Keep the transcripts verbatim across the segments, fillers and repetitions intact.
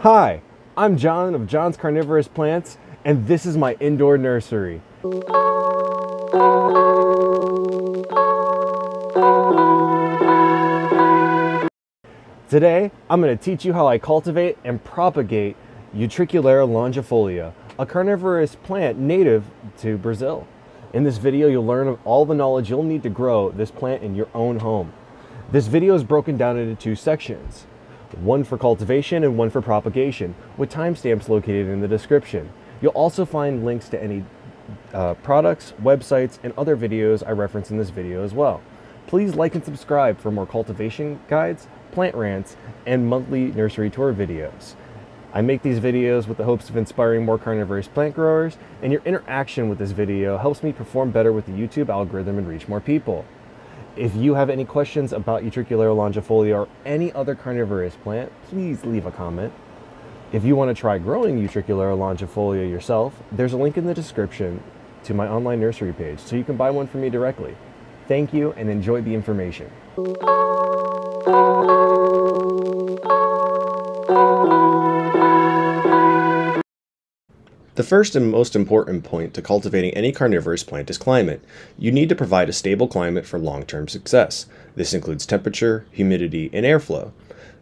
Hi, I'm John of John's Carnivorous Plants, and this is my indoor nursery. Today, I'm going to teach you how I cultivate and propagate Utricularia longifolia, a carnivorous plant native to Brazil. In this video, you'll learn all the knowledge you'll need to grow this plant in your own home. This video is broken down into two sections. One for cultivation and one for propagation, with timestamps located in the description. You'll also find links to any uh, products, websites, and other videos I reference in this video as well. Please like and subscribe for more cultivation guides, plant rants, and monthly nursery tour videos. I make these videos with the hopes of inspiring more carnivorous plant growers, and your interaction with this video helps me perform better with the YouTube algorithm and reach more people. If you have any questions about Utricularia longifolia or any other carnivorous plant, please leave a comment. If you want to try growing Utricularia longifolia yourself, there's a link in the description to my online nursery page, so you can buy one from me directly. Thank you and enjoy the information. The first and most important point to cultivating any carnivorous plant is climate. You need to provide a stable climate for long-term success. This includes temperature, humidity, and airflow.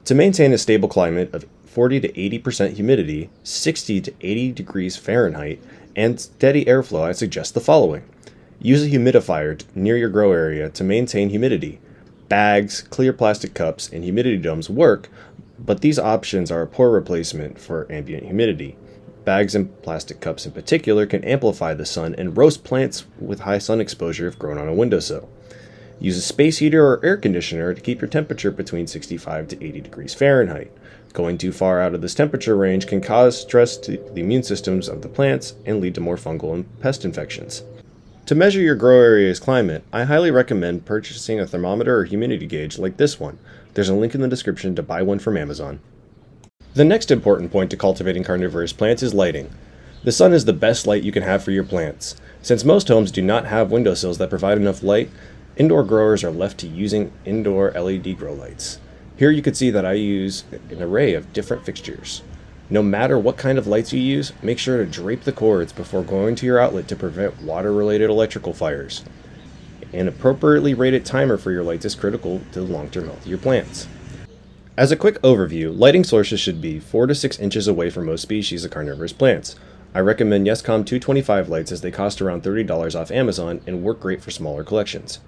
To maintain a stable climate of forty to eighty percent humidity, sixty to eighty degrees Fahrenheit, and steady airflow, I suggest the following. Use a humidifier near your grow area to maintain humidity. Bags, clear plastic cups, and humidity domes work, but these options are a poor replacement for ambient humidity. Bags and plastic cups in particular can amplify the sun and roast plants with high sun exposure if grown on a windowsill. Use a space heater or air conditioner to keep your temperature between sixty-five to eighty degrees Fahrenheit. Going too far out of this temperature range can cause stress to the immune systems of the plants and lead to more fungal and pest infections. To measure your grow area's climate, I highly recommend purchasing a thermometer or humidity gauge like this one. There's a link in the description to buy one from Amazon. The next important point to cultivating carnivorous plants is lighting. The sun is the best light you can have for your plants. Since most homes do not have windowsills that provide enough light, indoor growers are left to using indoor L E D grow lights. Here you can see that I use an array of different fixtures. No matter what kind of lights you use, make sure to drape the cords before going to your outlet to prevent water-related electrical fires. An appropriately rated timer for your lights is critical to the long-term health of your plants. As a quick overview, lighting sources should be four to six inches away from most species of carnivorous plants. I recommend Yescom two twenty-five lights as they cost around thirty dollars off Amazon and work great for smaller collections.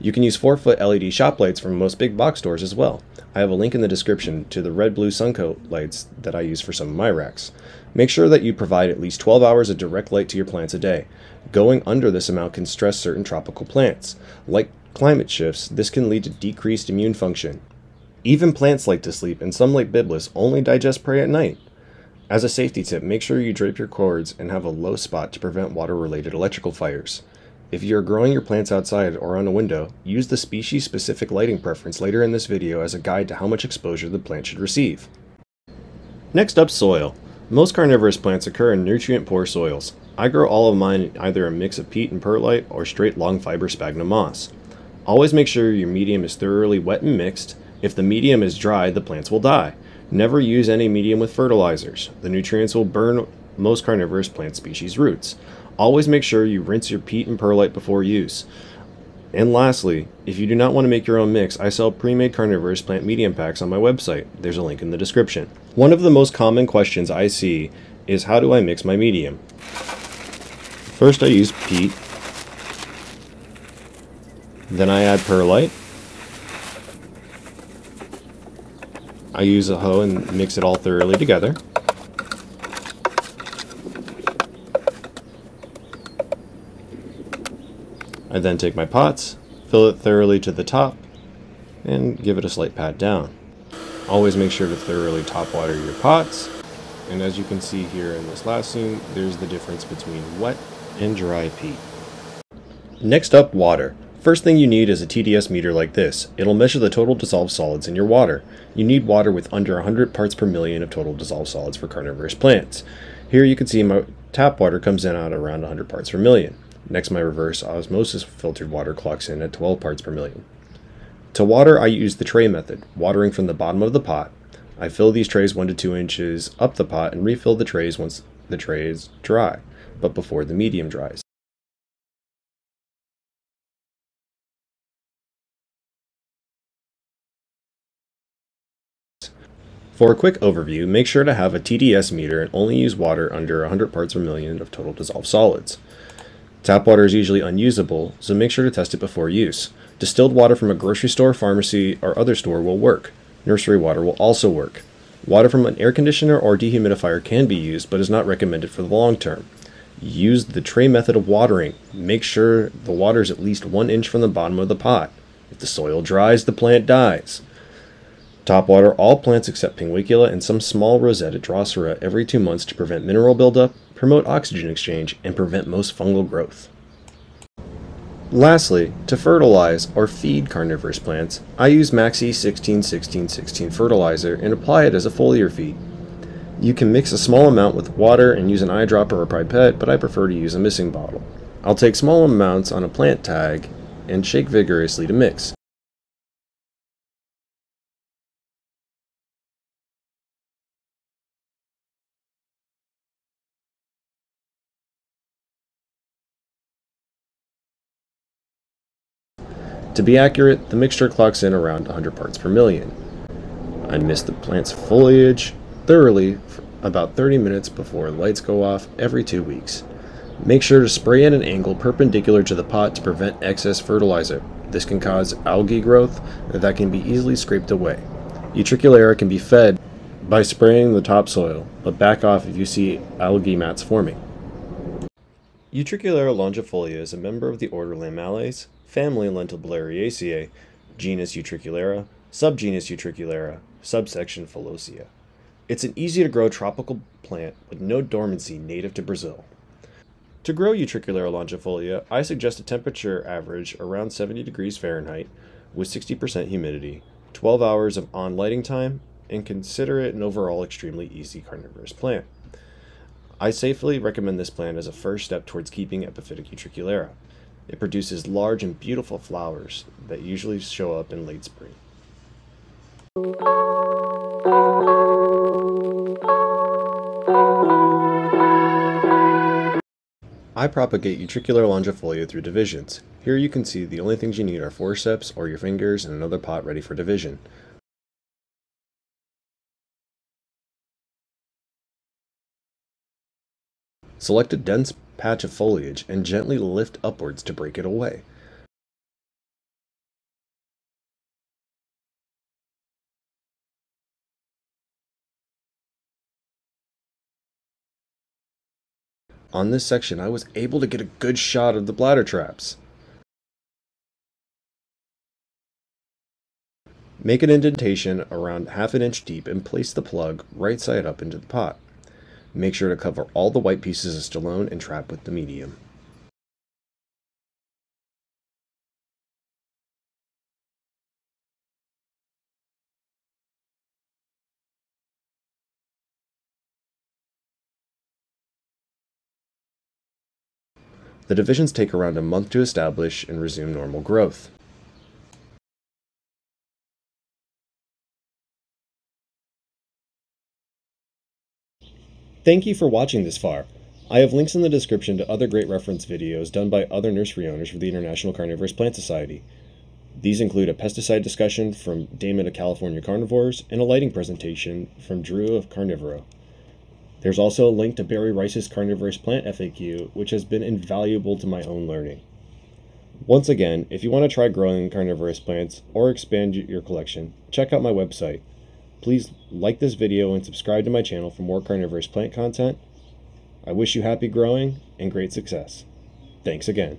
You can use four foot L E D shop lights from most big box stores as well. I have a link in the description to the red-blue Suncoat lights that I use for some of my racks. Make sure that you provide at least twelve hours of direct light to your plants a day. Going under this amount can stress certain tropical plants. Like climate shifts, this can lead to decreased immune function. Even plants like to sleep, and some like Biblis only digest prey at night. As a safety tip, make sure you drape your cords and have a low spot to prevent water-related electrical fires. If you are growing your plants outside or on a window, use the species-specific lighting preference later in this video as a guide to how much exposure the plant should receive. Next up, soil. Most carnivorous plants occur in nutrient-poor soils. I grow all of mine in either a mix of peat and perlite or straight long fiber sphagnum moss. Always make sure your medium is thoroughly wet and mixed. If the medium is dry, the plants will die. Never use any medium with fertilizers. The nutrients will burn most carnivorous plant species' roots. Always make sure you rinse your peat and perlite before use. And lastly, if you do not want to make your own mix, I sell pre-made carnivorous plant medium packs on my website. There's a link in the description. One of the most common questions I see is, how do I mix my medium? First I use peat, then I add perlite. I use a hoe and mix it all thoroughly together. I then take my pots, fill it thoroughly to the top, and give it a slight pat down. Always make sure to thoroughly top water your pots. And as you can see here in this last scene, there's the difference between wet and dry peat. Next up, water. First thing you need is a T D S meter like this. It'll measure the total dissolved solids in your water. You need water with under one hundred parts per million of total dissolved solids for carnivorous plants. Here you can see my tap water comes in at around one hundred parts per million. Next, my reverse osmosis filtered water clocks in at twelve parts per million. To water, I use the tray method, watering from the bottom of the pot. I fill these trays one to two inches up the pot and refill the trays once the trays dry, but before the medium dries. For a quick overview, make sure to have a T D S meter and only use water under one hundred parts per million of total dissolved solids. Tap water is usually unusable, so make sure to test it before use. Distilled water from a grocery store, pharmacy, or other store will work. Nursery water will also work. Water from an air conditioner or dehumidifier can be used, but is not recommended for the long term. Use the tray method of watering. Make sure the water is at least one inch from the bottom of the pot. If the soil dries, the plant dies. Top water all plants except Pinguicula and some small rosette Drosera every two months to prevent mineral buildup, promote oxygen exchange, and prevent most fungal growth. Lastly, to fertilize or feed carnivorous plants, I use Maxi sixteen sixteen sixteen fertilizer and apply it as a foliar feed. You can mix a small amount with water and use an eyedropper or pipette, but I prefer to use a mixing bottle. I'll take small amounts on a plant tag and shake vigorously to mix. To be accurate, the mixture clocks in around one hundred parts per million. I mist the plant's foliage thoroughly for about thirty minutes before lights go off every two weeks. Make sure to spray at an angle perpendicular to the pot to prevent excess fertilizer. This can cause algae growth that can be easily scraped away. Utricularia can be fed by spraying the topsoil, but back off if you see algae mats forming. Utricularia longifolia is a member of the order Lamiales, family Lentibulariaceae, genus Utricularia, subgenus Utricularia, subsection Foliosae. It's an easy-to-grow tropical plant with no dormancy native to Brazil. To grow Utricularia longifolia, I suggest a temperature average around seventy degrees Fahrenheit with sixty percent humidity, twelve hours of on-lighting time, and consider it an overall extremely easy carnivorous plant. I safely recommend this plant as a first step towards keeping epiphytic Utricularia. It produces large and beautiful flowers that usually show up in late spring. I propagate Utricularia longifolia through divisions. Here you can see the only things you need are forceps or your fingers and another pot ready for division. Select a dense patch of foliage and gently lift upwards to break it away. On this section, I was able to get a good shot of the bladder traps. Make an indentation around half an inch deep and place the plug right side up into the pot. Make sure to cover all the white pieces of stolone and trap with the medium. The divisions take around a month to establish and resume normal growth. Thank you for watching this far. I have links in the description to other great reference videos done by other nursery owners for the International Carnivorous Plant Society. These include a pesticide discussion from Damon of California Carnivores and a lighting presentation from Drew of Carnivoro. There's also a link to Barry Rice's Carnivorous Plant F A Q, which has been invaluable to my own learning. Once again, if you want to try growing carnivorous plants or expand your collection, check out my website. Please like this video and subscribe to my channel for more carnivorous plant content. I wish you happy growing and great success. Thanks again.